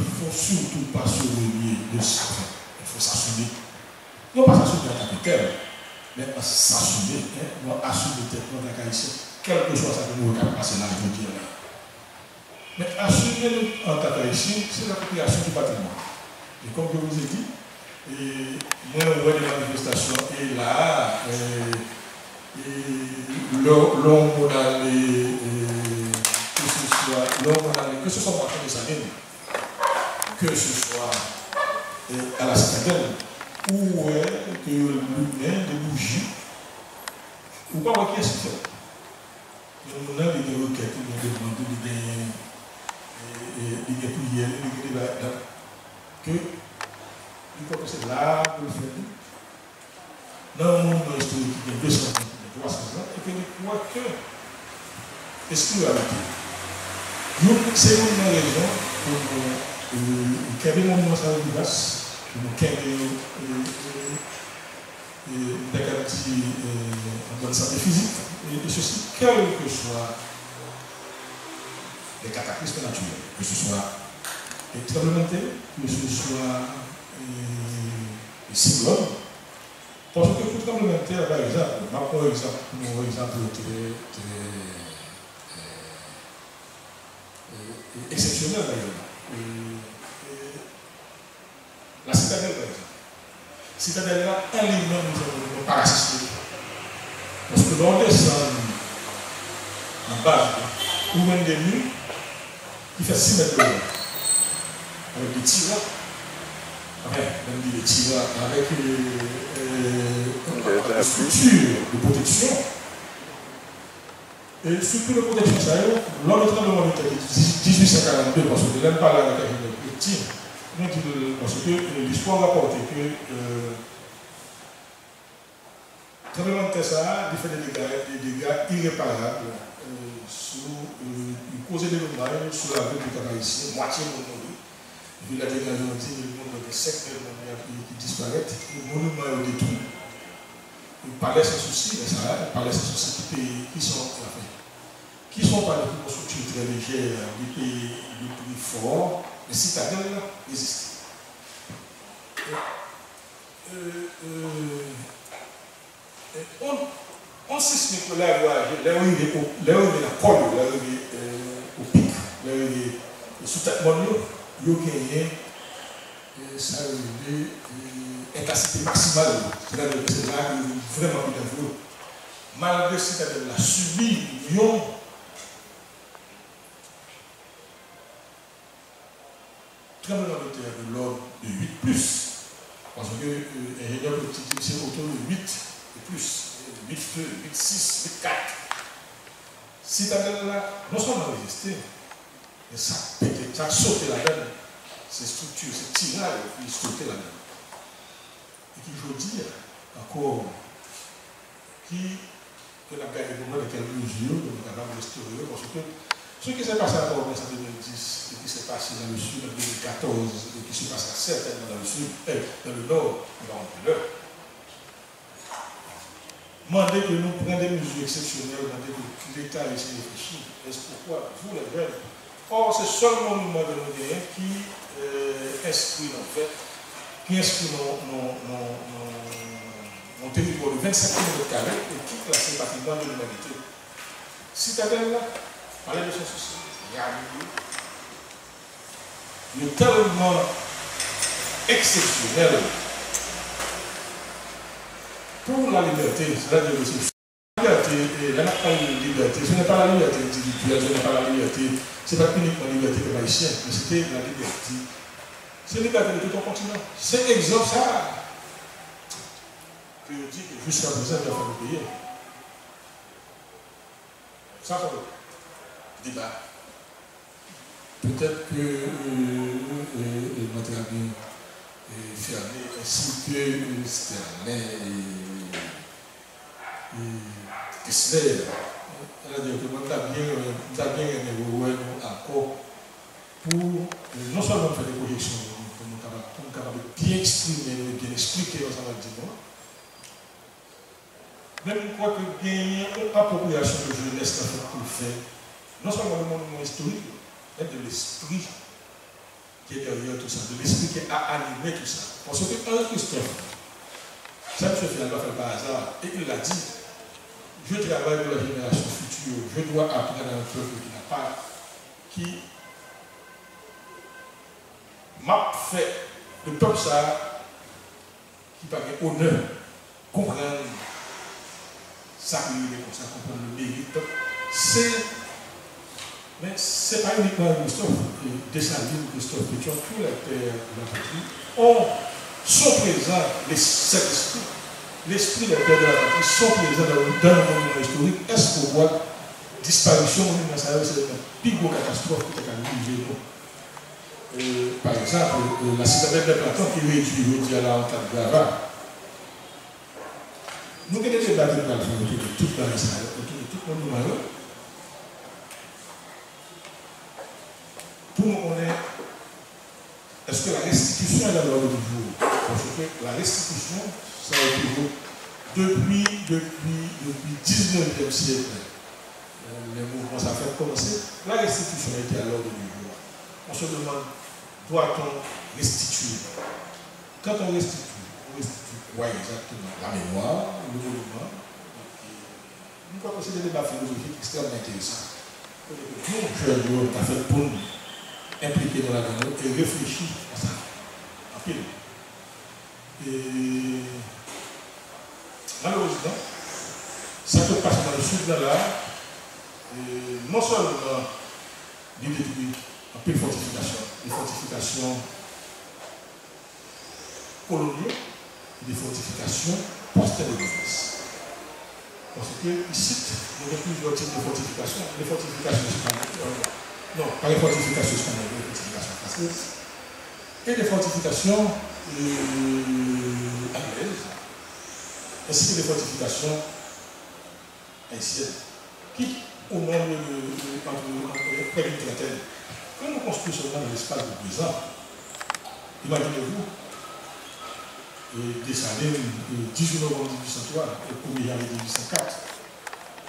ne faut surtout pas se relier de chacun. Il faut s'assumer. Non pas s'assumer en tant que tel, mais s'assumer, assumer tes plans d'Arcahaïtien, quel que soit ça que nous regardons passer l'âge de Dieu. Mais assumer en tant qu'Arcahaïtien, c'est la création du patrimoine. Et comme je vous ai dit, moi, on voit les manifestations, et là, l'homme, on a les. Que ce soit au marché de Saline, que ce soit à la Citadelle, ou que l'humain de bougie, ou pas voir qui est ce fait. Nous avons des requêtes, nous avons des prières, des débats, que nous commençons là pour le faire. Dans le monde historique, il y a 200 ans, 300 ans, et que nous croyons que spiritualité. C'est une raison pour nous mouvement à la place, pour nous garantir en bonne santé physique, et ceci, quel que soit les cataclysmes naturels, que ce soit les tremblements de terre, que ce soit les cyclones. Parce que pour tremblements de terre, par exemple, mon exemple très exceptionnel d'ailleurs. La Citadelle par exemple. Citadelle là, un livre nous ne pas assister. Parce que l'on descend en bas, ou même des murs, qui fait 6 mètres de long. Avec des tiroirs, avec des structures de protection. Et surtout le protection ça y est, lors du tremblement de terre de 1842, parce que l'un parle avec le tir, parce que l'histoire rapporte que le tremblement de terre ça a fait des dégâts irréparables causé des dommages sur la ville du Canadien, moitié de monde. Vu la dégradation du monde de 5 000 qui disparaissent, le monument est détruit. Le palais sans souci, mais ça, le palais sans souci des pays qui sont enfermés. Qui sont par des constructions très légères, des pays les plus forts, les citadelles existent. On sait ce que là où il est la colle, là où il est au pic, là où il est sous tête mondiale, il y a ça intensité maximale, c'est-à-dire que c'est là qu'il est vraiment dangereux. Malgré ce qu'elle a subi, Lyon, tremblement de terre de l'ordre de 8+, parce que l'ingénieur politique c'est autour de 8+, 8,2, 8,6, 8,4. Citadelle là, non seulement résisté, mais ça a sauté la donne, ces structures, ces tirages, ils sautaient la donne. Et qui je dis encore que la guerre est dans quelle mesure nous sommes capables de restaurer, parce que ce qui s'est passé à Port-au-Prince en 2010 et qui s'est passé dans le sud en 2014 et qui se passera certainement dans le sud, dans le nord, dans le nord. Demandez que nous prenions des mesures exceptionnelles, demandez que l'État essaie de réfléchir. Est-ce pourquoi vous les jeunes? Or, c'est seulement le mouvement de nos guerres qui inscrit en fait. Qu'est-ce que mon territoire de 25 km2 et qui classe le patrimoine de l'humanité. Citadelle là, parler de son souci, il y a un lieu tellement exceptionnel pour la liberté, c'est-à-dire que la liberté, ce n'est pas la liberté individuelle, ce n'est pas la liberté, ce n'est pas uniquement la liberté de l'haïtien, mais c'était la liberté. C'est l'état de tout un continent. C'est exemple ça que je dis que jusqu'à présent, il a fallu payer. Ça, c'est le débat. Peut-être que le matériel est fermé, ainsi que Sterner et Kessler. C'est-à-dire que nous avons bien un accord pour non seulement faire des projections, on est capable de bien exprimer, de bien expliquer aux salades du monde. Même quoi que gagner une appropriation de jeunesse pour faire, non seulement le monument historique, mais de l'esprit qui est derrière tout ça, de l'esprit qui a animé tout ça. Parce que un Christophe, ça ne se fait pas par hasard, et il l'a dit, je travaille pour la génération future, je dois apprendre à un peuple qui n'a pas, qui m'a fait le peuple ça, qui paraît honneur, comprendre ça, comprendre le mérite, c'est. Mais ce n'est pas uniquement Christophe, de Saline, Christophe, mais tous les pères de la patrie sont présents, cet esprit, l'esprit des pères de la patrie sont présents dans le monument historique. Est-ce qu'on voit disparition au monument historique, c'est la plus grosse catastrophe qui est arrivée. Par exemple, la citadelle de Platon qui est réduite à la hantade d'Ava. Nous avons des débats de la famille, tout le monde est malheureux. Pour nous, on est. Est-ce que la restitution est la loi du jour? Parce que la restitution, ça a été depuis le 19e siècle. Les mouvements ça fait commencer. La restitution a été à l'ordre du jour. On se demande, doit-on restituer? Quand on restitue quoi exactement? La mémoire, le monument. Nous avons aussi des débats philosophiques extrêmement intéressants. Je l'ai fait pour nous. Impliqué dans la donne et réfléchir à ça. Et malheureusement, ça peut passer dans le sud de l'art, non seulement l'île de Tunique, en plus de fortifications, des fortifications coloniales, des fortifications post-indépendance. Parce que ici, il y a plusieurs types de fortifications, les fortifications espagnolles. Non, pas les fortifications spanières, les fortifications françaises, et les fortifications anglaises, ainsi que les fortifications haïtiennes, qui, au moins, près d'une trentaine, quand nous construisons seulement dans l'espace de 2 ans, imaginez-vous, des années le 18 novembre 1803, le 1er janvier 1804,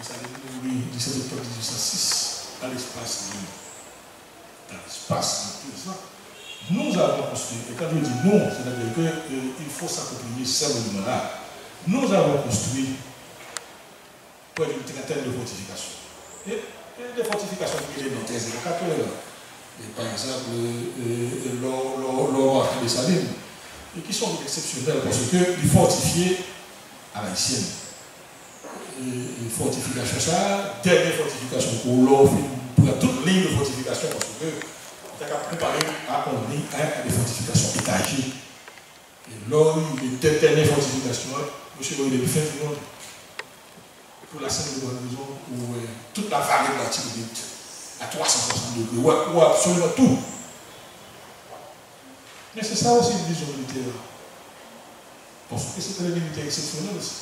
des années le 17 octobre 1806, à l'espace de l'île. Dans l'espace de tout ça, nous avons construit, et quand je dis non, c'est-à-dire qu'il faut s'accompagner ce monument-là, nous avons construit près d'une trentaine de fortifications. Et des fortifications élémentaires et locataires, par exemple l'or de Saline, et qui sont exceptionnelles parce qu'ils fortifiaient à l'haïtienne. Une fortification, ça, dernière fortification pour l'or, pour toute ligne de fortification, parce que on a préparé à des fortifications étagées. Et l'or, une dernière fortification, monsieur le député du monde, pour la scène de la maison, où toute la vallée de la Tibonite, à 360 degrés, ou absolument tout. Mais c'est ça aussi une vision militaire. Parce que c'est une militaire exceptionnelle aussi.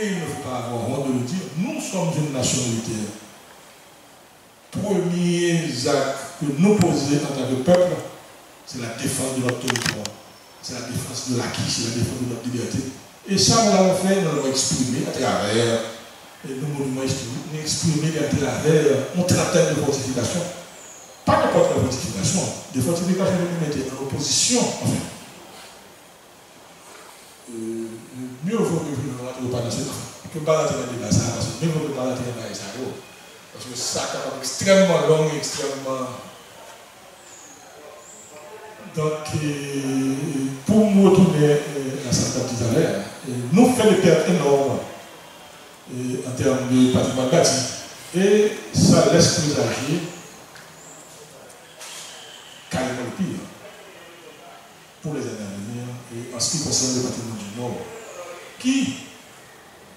Et il ne faut pas avoir honte de le dire, nous sommes une nation militaire. Premier acte que nous posons en tant que peuple, c'est la défense de notre territoire, c'est la défense de l'acquis, c'est la défense de notre liberté. Et ça, nous l'avons fait, nous l'avons exprimé à travers nos monuments historiques, nous l'avons exprimé à travers une trentaine de fortifications. Pas n'importe quelle fortification, des fortifications que nous mettons en opposition, en fait. Mieux vaut que je ne rentre pas dans ce que balater dans les bassins, parce que mieux vaut que balater dans les salauds. Parce que ça est extrêmement long et extrêmement. Donc, pour nous retourner à Sainte-Catherine, nous faisons des pertes énormes en termes de patrimoine bâti. Et ça laisse présager carrément le pire pour les années à venir et en ce qui concerne le patrimoine du Nord. Qui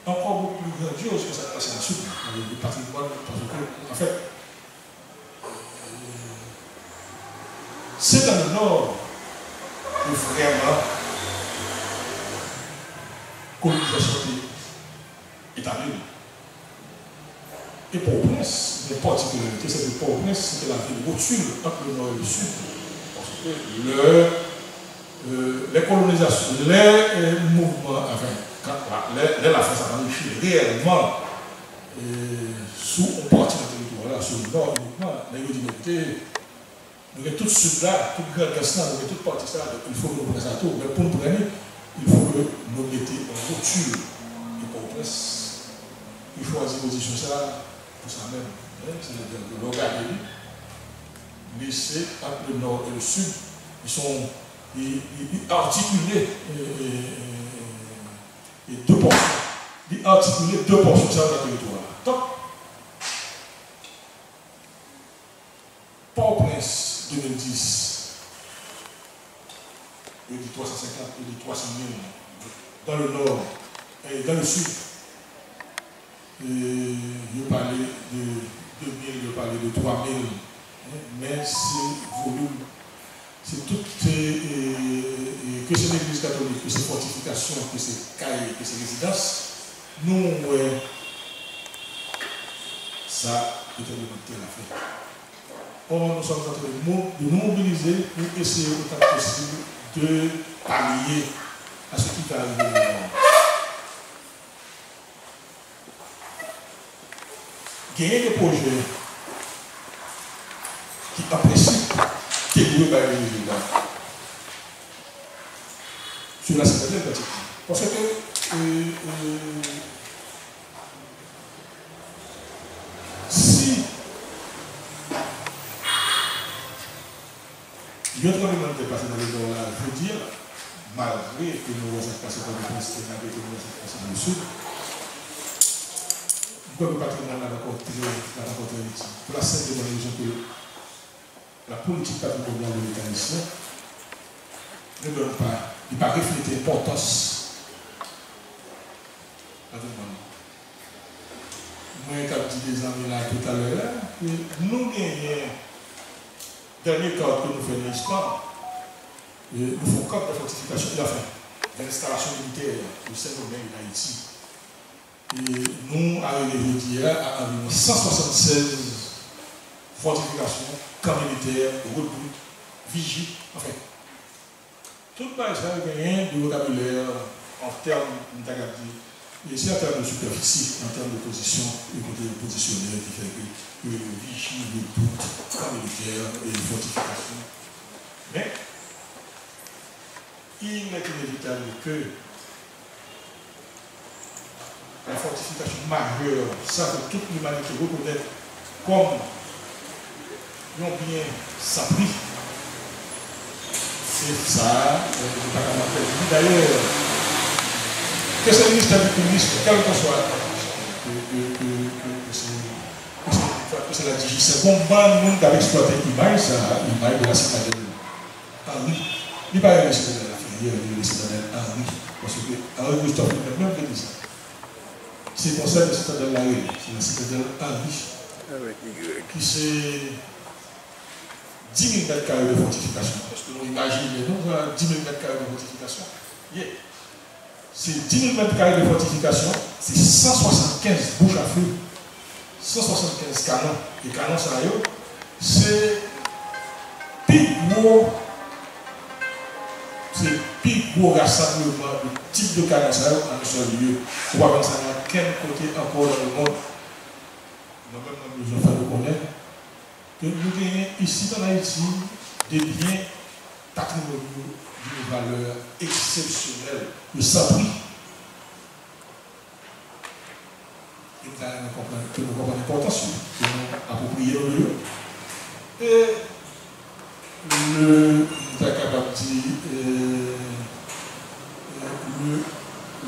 encore beaucoup plus grandiose que ça passe à la soupe, avec le patrimoine, parce que, en fait, c'est dans le Nord que vraiment colonisation est établie. Et pour Prince, les particularités, c'est que pour Prince, c'était la ville au-dessus, entre le Nord et le Sud, parce que les colonisations, les mouvements, enfin, là, la France a enrichi réellement sous une partie du territoire, sur le Nord uniquement, les Donc tout ce là, tout le gassin, toute partie ça, il faut que nous présentons. Mais pour nous prendre, il faut que nous mettions en rupture et pas presse. Il faut choisir position ça pour ça même. C'est-à-dire que regarder, laisser entre le nord et le sud, ils sont articulés et deux portions. Ils articulent deux portions sur le territoire. Top. Port-au-Prince 2010, il dit 350, il dit 300 000 dans le nord et dans le sud. Et il parlait de 2 000, il parlait de 3 000, mais c'est volume. C'est tout, que c'est l'église catholique, que c'est fortification, que c'est caille, que c'est résidence. Nous, ça, peut-être la fin. Or, nous sommes en train de nous mobiliser pour essayer autant que possible de pallier à ce qui va arriver. Gagner des projets qui apprécient tes lieux par les résultats. Sur la Citadelle d'Arich. Parce que si il y a un tremblement de terre passé dans le nord là, je veux dire, malgré que nous avons passé dans le prince et malgré que nous avons passé dans le sud, nous avons patrimoine là encore très utile. Pour la simple raison que la politique patrimoniale de l'État ici ne donne pas. Il paraît qu'il était important. Moi, quand je dis des amis là tout à l'heure, nous gagnons, dernier cadre que nous faisons l'histoire, nous faisons cadre de fortification de la fin, de l'installation militaire de Saint-Domingue d'Haïti. Et nous arrivons hier à environ 176 fortifications, camps militaires, routes, vigiles, enfin. Tout le monde a gagné du vocabulaire en termes de superficie, en termes de position et de positionnaire qui fait que le Vichy, le doute, le militaire et les fortifications. Mais il n'est inévitable que la fortification majeure, ça que toute l'humanité reconnaît comme un bien sacré. C'est ça, je ne pas comment faire. D'ailleurs, que ce ministère du public, quel que soit, que c'est la DG, c'est bon, bon, nous avons exploité l'image de la Citadelle d'Arich. Il n'y a pas eu la Citadelle d'Arich, parce que Henri Christophe n'a même pas dit ça. C'est pour ça que la Citadelle d'Arich, c'est la Citadelle d'Arich, qui c'est 10 000 mètres carrés de fortification. Parce que nous imaginons, nous avons 10 000 mètres carrés de fortification. Yeah. C'est 10 000 mètres carrés de fortification, c'est 175 bouches à feu, 175 canons. Les canons, ça y est, c'est plus gros rassemblement de type de canons, ça y est, en un seul lieu. On va penser à quel côté encore dans le monde. Nous avons besoin de connaître. Nous gagnons ici dans Haïti des biens patrimoniaux d'une valeur exceptionnelle, le sabri. Et nous avons compris l'importance, nous avons approprié le lieu. Et nous avons capable de dire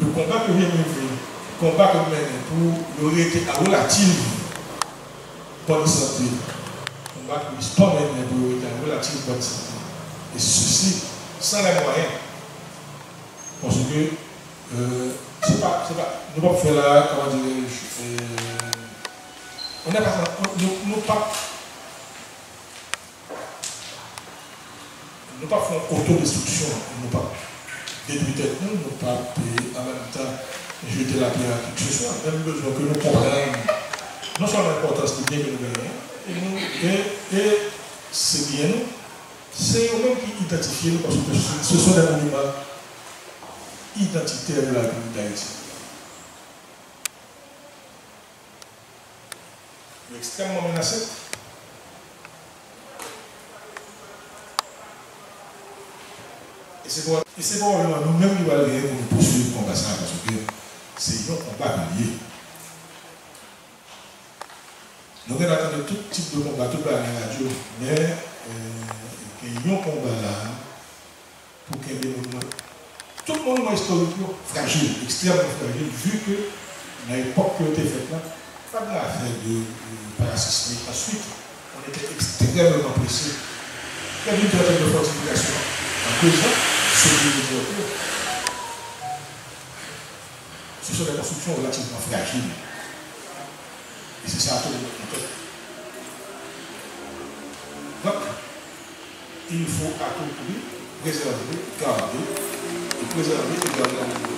le combat que j'ai mené, le combat que nous menons pour le réalité relative bonne santé. L'histoire est une priorité relative bonne santé. Et ceci, sans les moyens. Parce que, nous ne pouvons pas faire là, comment dirais-je, on n'est pas, nous ne pouvons pas faire autodestruction, nous ne pouvons pas détruire tête, nous ne pouvons pas, en même temps, jeter la pierre à qui que ce soit, même besoin que nous comprenions, non seulement l'importance du bien que nous gagnons, et c'est bien nous, c'est eux-mêmes qui identifient nous parce que ce sont des monuments identitaires de la ville d'Haïti. Extrêmement menacé, Et c'est bon, nous-mêmes, nous allons poursuivre la conversation parce que c'est un combat allié. Nous allons attendre tout type de combat, tout le monde, mais il y a un combat là pour qu'il y ait un mouvement. Tout le monde est historiquement fragile, extrêmement fragile, vu que à l'époque qui a été faite là, pas de l'affaire de parasisme. Ensuite, on était extrêmement pressé. Il y a une tentative de fortification. En deux ans, c'est une développée. Ce sont des constructions relativement fragiles. Et c'est ça à tout le monde. Donc, il faut à tout prix préserver, garder, et préserver et garder la vie.